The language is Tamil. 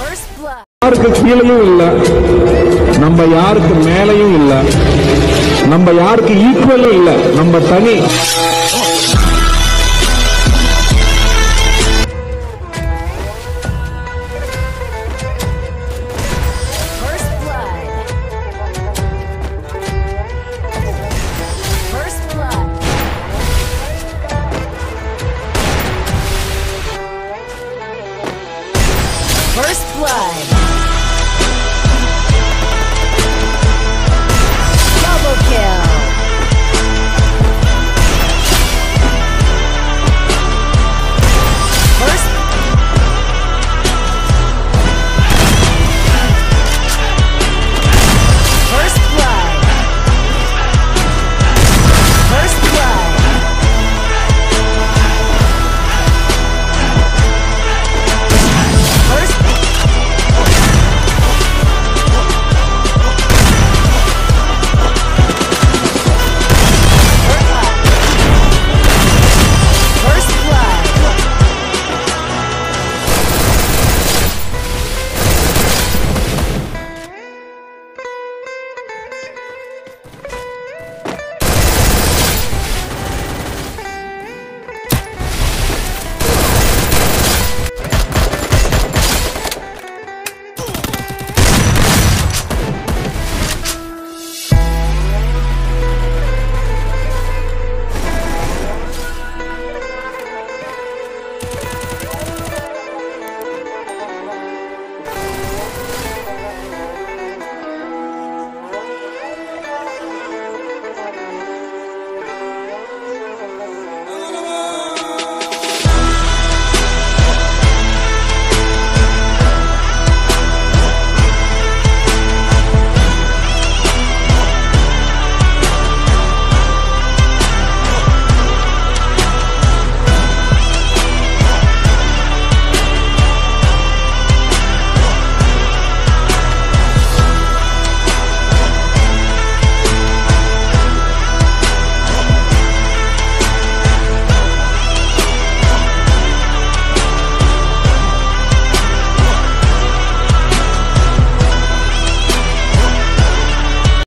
First blood. யாருக்கு கீழேயும் இல்ல, நம்ம யாருக்கு மேலையும் இல்ல, நம்ம யாருக்கு ஈக்குவலும் இல்ல, நம்ம தனி. First blood.